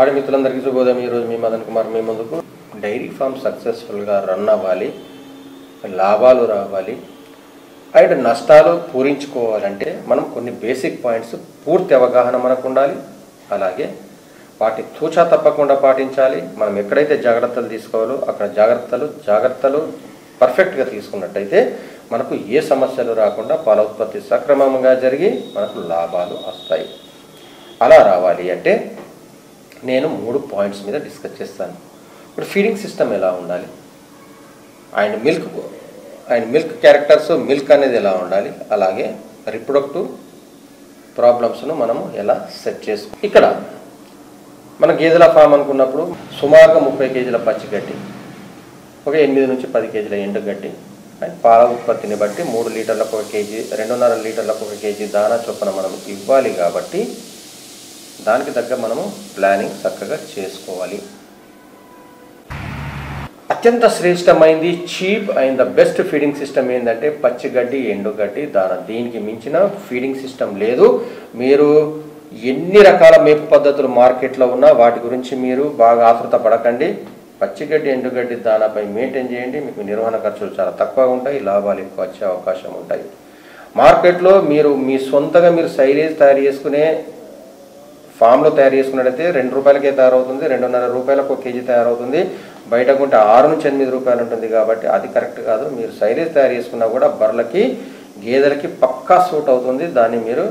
ఆడ మిత్రులందరికీ శుభోదయం. ఈరోజు మీ మదన్ కుమార్ మీ ముందుకు డైరీ ఫామ్ సక్సెస్ఫుల్గా రన్ అవ్వాలి, లాభాలు రావాలి అండ్ నష్టాలు పూరించుకోవాలంటే మనం కొన్ని బేసిక్ పాయింట్స్ పూర్తి అవగాహన మనకు ఉండాలి. అలాగే వాటి తూచా తప్పకుండా పాటించాలి. మనం ఎక్కడైతే జాగ్రత్తలు తీసుకోవాలో అక్కడ జాగ్రత్తలు పర్ఫెక్ట్గా తీసుకున్నట్టయితే మనకు ఏ సమస్యలు రాకుండా పాల ఉత్పత్తి సక్రమంగా జరిగి మనకు లాభాలు వస్తాయి. అలా రావాలి అంటే నేను 3 పాయింట్స్ మీద డిస్కస్ చేస్తాను. ఇప్పుడు ఫీడింగ్ సిస్టమ్ ఎలా ఉండాలి అండ్ మిల్క్ క్యారెక్టర్స్, మిల్క్ అనేది ఎలా ఉండాలి, అలాగే రిప్రొడక్టివ్ ప్రాబ్లమ్స్ను మనము ఎలా సెట్ చేసుకో. ఇక్కడ మన గేదెల ఫామ్ అనుకున్నప్పుడు సుమారుగా 30 కేజీల పచ్చిగడ్డి, ఒక 8 నుంచి 10 కేజీల ఎండుగడ్డి అండ్ పాల ఉత్పత్తిని బట్టి 3 లీటర్లకు 1 కేజీ, 2.5 లీటర్లకు 1 కేజీ దానా చొప్పున మనం ఇవ్వాలి. కాబట్టి దానికి తగ్గ మనము ప్లానింగ్ చక్కగా చేసుకోవాలి. అత్యంత శ్రేష్టమైంది, cheap and the best feeding system ఏంటంటే పచ్చిగడ్డి, ఎండుగడ్డి, దానా. దీనికి మించిన ఫీడింగ్ సిస్టమ్ లేదు. మీరు ఎన్ని రకాల మేపు పద్ధతులు మార్కెట్లో ఉన్నా వాటి గురించి మీరు బాగా ఆతృత పడకండి. పచ్చిగడ్డి, ఎండుగడ్డి, దానాపై మెయింటైన్ చేయండి. మీకు నిర్వహణ ఖర్చులు చాలా తక్కువగా ఉంటాయి, లాభాలు ఎక్కువ వచ్చే అవకాశం ఉంటాయి. మార్కెట్లో మీరు మీ సొంతగా మీరు సైలేజ్ తయారు చేసుకునే ఫామ్లో తయారు చేసుకున్నట్టయితే 2 రూపాయలకే తయారవుతుంది, 2.5 రూపాయలకు 1 కేజీ తయారవుతుంది. బయటకుంటే 6 నుంచి 8 రూపాయలు ఉంటుంది. కాబట్టి అది కరెక్ట్ కాదు. మీరు సైలేజ్ తయారు చేసుకున్నా కూడా బర్లకి, గేదెలకి పక్కా సూట్ అవుతుంది. దాన్ని మీరు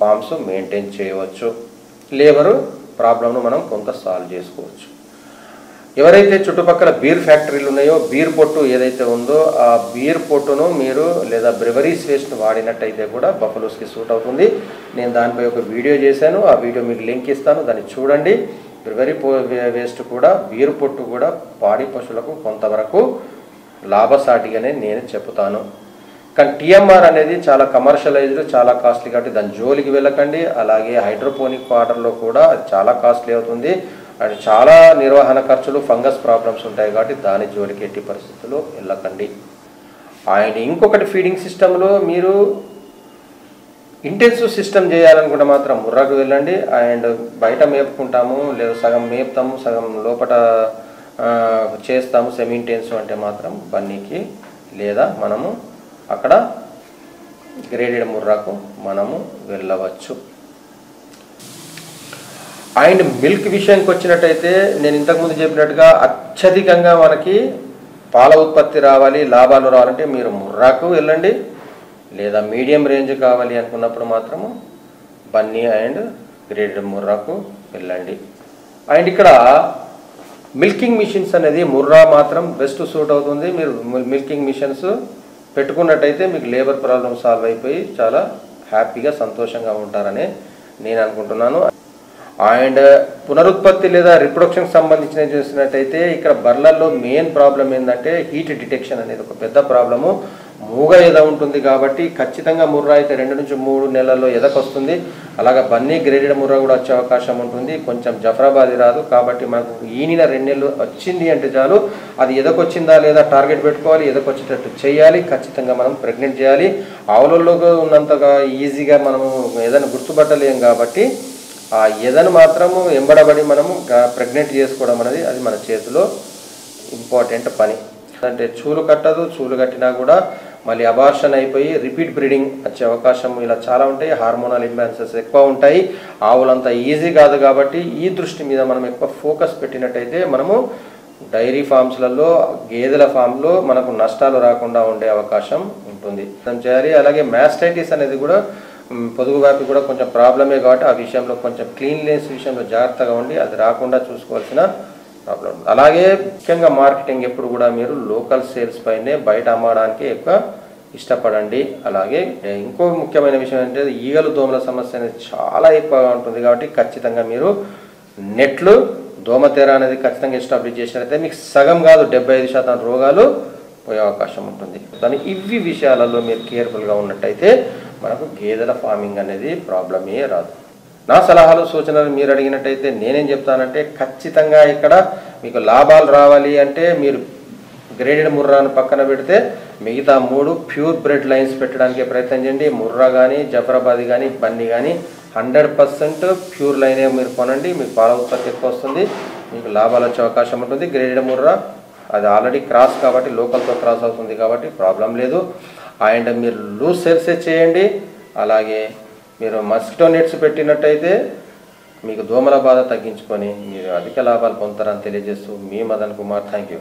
ఫామ్స్ మెయింటైన్ చేయవచ్చు. లేబరు ప్రాబ్లంను మనం కొంత సాల్వ్ చేసుకోవచ్చు. ఎవరైతే చుట్టుపక్కల బీర్ ఫ్యాక్టరీలు ఉన్నాయో, బీర్ పొట్టు ఏదైతే ఉందో ఆ బీర్ పొట్టును మీరు లేదా బ్రెవరీస్ వేస్ట్ను వాడినట్టయితే కూడా బఫలోస్కి సూట్ అవుతుంది. నేను దానిపై ఒక వీడియో చేశాను, ఆ వీడియో మీకు లింక్ ఇస్తాను, దాన్ని చూడండి. బ్రెవరీ వేస్ట్ కూడా, బీర్ పొట్టు కూడా పాడి పశువులకు కొంతవరకు లాభసాటిగానే నేను చెప్తాను. కానీ టీఎంఆర్ అనేది చాలా కమర్షియలైజ్డ్, చాలా కాస్ట్లీ. కాబట్టి దాని జోలికి వెళ్ళకండి. అలాగే హైడ్రోపోనిక్ వాటర్లో కూడా అది చాలా కాస్ట్లీ అవుతుంది అండ్ చాలా నిర్వహణ ఖర్చులు, ఫంగస్ ప్రాబ్లమ్స్ ఉంటాయి. కాబట్టి దాని జోలికి ఎట్టి పరిస్థితుల్లో వెళ్ళకండి. అండ్ ఇంకొకటి, ఫీడింగ్ సిస్టంలో మీరు ఇంటెన్సివ్ సిస్టమ్ చేయాలనుకుంటే మాత్రం ముర్రాకు వెళ్ళండి. అండ్ బయట మేపుకుంటాము లేదా సగం మేపుతాము, సగం లోపల చేస్తాము, సెమీ ఇంటెన్సివ్ అంటే మాత్రం బన్నీకి లేదా మనము అక్కడ గ్రేడెడ్ ముర్రాకు మనము వెళ్ళవచ్చు. అండ్ మిల్క్ విషయానికి వచ్చినట్టయితే నేను ఇంతకుముందు చెప్పినట్టుగా అత్యధికంగా మనకి పాల ఉత్పత్తి రావాలి, లాభాలు రావాలంటే మీరు ముర్రాకు వెళ్ళండి. లేదా మీడియం రేంజ్ కావాలి అనుకున్నప్పుడు మాత్రము బన్నీ అండ్ గ్రేడెడ్ ముర్రాకు వెళ్ళండి. అండ్ ఇక్కడ మిల్కింగ్ మిషన్స్ అనేది ముర్రా మాత్రం బెస్ట్ సూట్ అవుతుంది. మీరు మిల్కింగ్ మిషన్స్ పెట్టుకున్నట్టయితే మీకు లేబర్ ప్రాబ్లం సాల్వ్ అయిపోయి చాలా హ్యాపీగా, సంతోషంగా ఉంటారని నేను అనుకుంటున్నాను. అండ్ పునరుత్పత్తి లేదా రిప్రొడక్షన్కి సంబంధించిన చూసినట్టయితే ఇక్కడ బర్లల్లో మెయిన్ ప్రాబ్లం ఏంటంటే హీట్ డిటెక్షన్ అనేది ఒక పెద్ద ప్రాబ్లము. మూగ ఎద ఉంటుంది కాబట్టి ఖచ్చితంగా ముర్రా అయితే 2 నుంచి 3 నెలల్లో ఎదకొస్తుంది. అలాగే బన్నీ, గ్రేడెడ్ ముర్రా కూడా వచ్చే అవకాశం ఉంటుంది. కొంచెం జఫరాబాది రాదు. కాబట్టి మనకు ఈనిన 2 నెలలు వచ్చింది అంటే చాలు, అది ఎదకొచ్చిందా లేదా టార్గెట్ పెట్టుకోవాలి, ఎదకొచ్చేటట్టు చేయాలి. ఖచ్చితంగా మనం ప్రెగ్నెంట్ చేయాలి. ఆవులలో ఉన్నంతగా ఈజీగా మనము ఎదను గుర్తుపట్టలేము. కాబట్టి ఆ ఎదను మాత్రము ఎంబడబడి మనము ప్రెగ్నెంట్ చేసుకోవడం అనేది అది మన చేతిలో ఇంపార్టెంట్ పని. అంటే చూలు కట్టదు, చూలు కట్టినా కూడా మళ్ళీ అబార్షన్ అయిపోయి రిపీట్ బ్రీడింగ్ వచ్చే అవకాశం ఇలా చాలా ఉంటాయి. హార్మోనల్ ఇంబ్యాలెన్సెస్ ఎక్కువ ఉంటాయి. ఆవులంతా ఈజీ కాదు. కాబట్టి ఈ దృష్టి మీద మనం ఎక్కువ ఫోకస్ పెట్టినట్టయితే మనము డైరీ ఫామ్స్లలో, గేదెల ఫామ్లో మనకు నష్టాలు రాకుండా ఉండే అవకాశం ఉంటుంది. మనం చేయాలి. అలాగే మ్యాస్టైటిస్ అనేది కూడా, పొదుగు వ్యాపి కూడా కొంచెం ప్రాబ్లమే. కాబట్టి ఆ విషయంలో కొంచెం క్లీన్లీనెస్ విషయంలో జాగ్రత్తగా ఉండి అది రాకుండా చూసుకోవాల్సిన ప్రాబ్లం. అలాగే ముఖ్యంగా మార్కెటింగ్ ఎప్పుడు కూడా మీరు లోకల్ సేల్స్ పైనే, బయట అమ్మడానికి ఎక్కువ ఇష్టపడండి. అలాగే ఇంకో ముఖ్యమైన విషయం ఏంటంటే ఈగలు, దోమల సమస్య అనేది చాలా ఎక్కువగా ఉంటుంది. కాబట్టి ఖచ్చితంగా మీరు నెట్లు, దోమతెర అనేది ఖచ్చితంగా ఎస్టాబ్లిష్ చేసినట్లయితే మీకు సగం కాదు 75% రోగాలు పోయే అవకాశం ఉంటుంది. దాని ఇవి విషయాలలో మీరు కేర్ఫుల్గా ఉన్నట్టయితే మనకు గేదెల ఫార్మింగ్ అనేది ప్రాబ్లమే రాదు. నా సలహాలు, సూచనలు మీరు అడిగినట్టయితే నేనేం చెప్తానంటే ఖచ్చితంగా ఇక్కడ మీకు లాభాలు రావాలి అంటే మీరు గ్రేడెడ్ ముర్రాను పక్కన పెడితే మిగతా 3 ప్యూర్ బ్రెడ్ లైన్స్ పెట్టడానికే ప్రయత్నం చేయండి. ముర్రా కానీ, జఫరాబాది కానీ, బన్నీ కానీ 100% pure line మీరు కొనండి, మీకు పాల ఉత్పత్తి ఎక్కువ వస్తుంది, మీకు లాభాలు వచ్చే అవకాశం ఉంటుంది. గ్రేడెడ్ ముర్రా అది ఆల్రెడీ క్రాస్ కాబట్టి లోకల్తో క్రాస్ అవుతుంది కాబట్టి ప్రాబ్లం లేదు. అండ్ మీరు లూజ్ సేల్సే చేయండి. అలాగే మీరు మస్కిటో నెట్స్ పెట్టినట్టయితే మీకు దోమల బాధ తగ్గించుకొని మీరు అధిక లాభాలు పొందుతారని తెలియజేస్తూ మీ మదన్ కుమార్. Thank you.